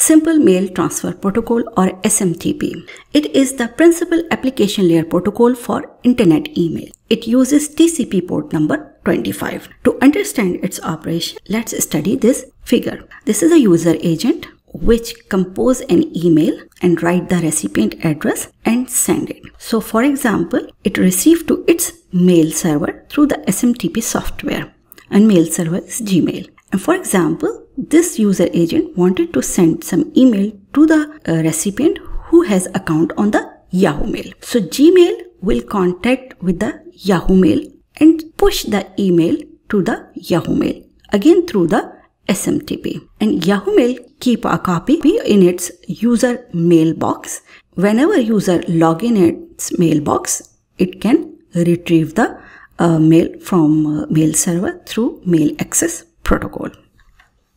Simple Mail Transfer Protocol or SMTP. It is the principal application layer protocol for internet email. It uses TCP port number 25. To understand its operation, let's study this figure. This is a user agent which compose an email and write the recipient address and send it. So for example, it received to its mail server through the SMTP software, and mail server is Gmail. And for example, this user agent wanted to send some email to the recipient who has account on the Yahoo Mail. So Gmail will contact with the Yahoo Mail and push the email to the Yahoo Mail again through the SMTP. And Yahoo Mail keep a copy in its user mailbox. Whenever user log in its mailbox, it can retrieve the mail from mail server through mail access protocol.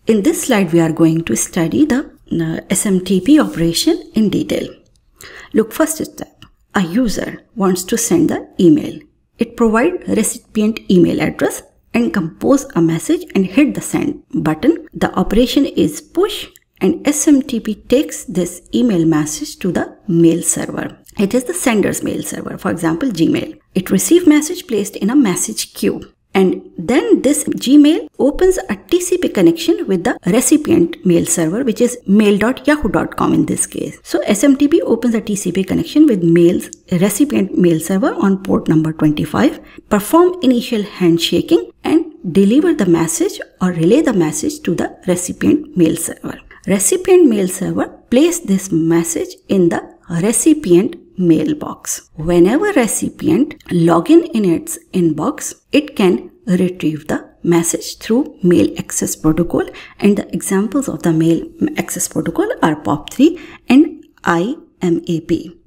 In this slide, we are going to study the SMTP operation in detail. Look, first step, a user wants to send the email. It provides recipient email address and compose a message and hit the send button. The operation is push, and SMTP takes this email message to the mail server. It is the sender's mail server, for example, Gmail. It receives message placed in a message queue. And then this Gmail opens a TCP connection with the recipient mail server, which is mail.yahoo.com in this case. So SMTP opens a TCP connection with mail's recipient mail server on port number 25, perform initial handshaking, and deliver the message or relay the message to the recipient mail server. Recipient mail server places this message in the recipient mailbox. Whenever recipient login in its inbox, it can retrieve the message through mail access protocol, and the examples of the mail access protocol are POP3 and IMAP.